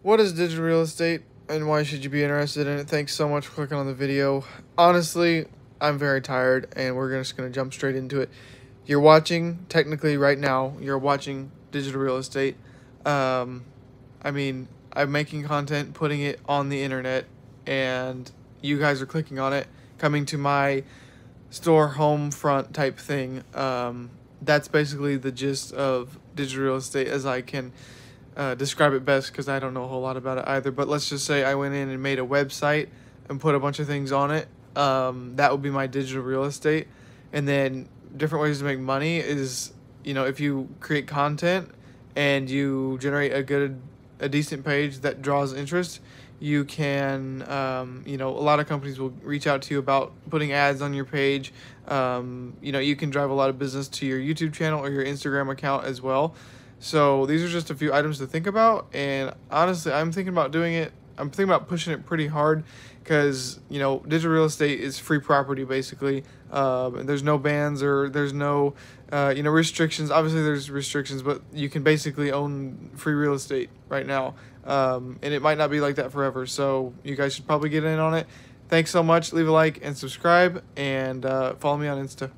What is digital real estate and why should you be interested in it? Thanks so much for clicking on the video. Honestly, I'm very tired and we're just going to jump straight into it. You're watching, technically right now, you're watching digital real estate. I mean, I'm making content, putting it on the internet, and you guys are clicking on it, coming to my store home front type thing. That's basically the gist of digital real estate as I can describe it best, because I don't know a whole lot about it either. But let's just say I went in and made a website and put a bunch of things on it. That would be my digital real estate. And then different ways to make money is, you know, if you create content and you generate a decent page that draws interest, you can, you know, a lot of companies will reach out to you about putting ads on your page. You know, you can drive a lot of business to your YouTube channel or your Instagram account as well. So these are just a few items to think about, and honestly, I'm thinking about doing it. I'm thinking about pushing it pretty hard because, you know, digital real estate is free property basically. And there's no bans or there's no, you know, restrictions. Obviously there's restrictions, but you can basically own free real estate right now. And it might not be like that forever. So you guys should probably get in on it. Thanks so much. Leave a like and subscribe, and follow me on Insta.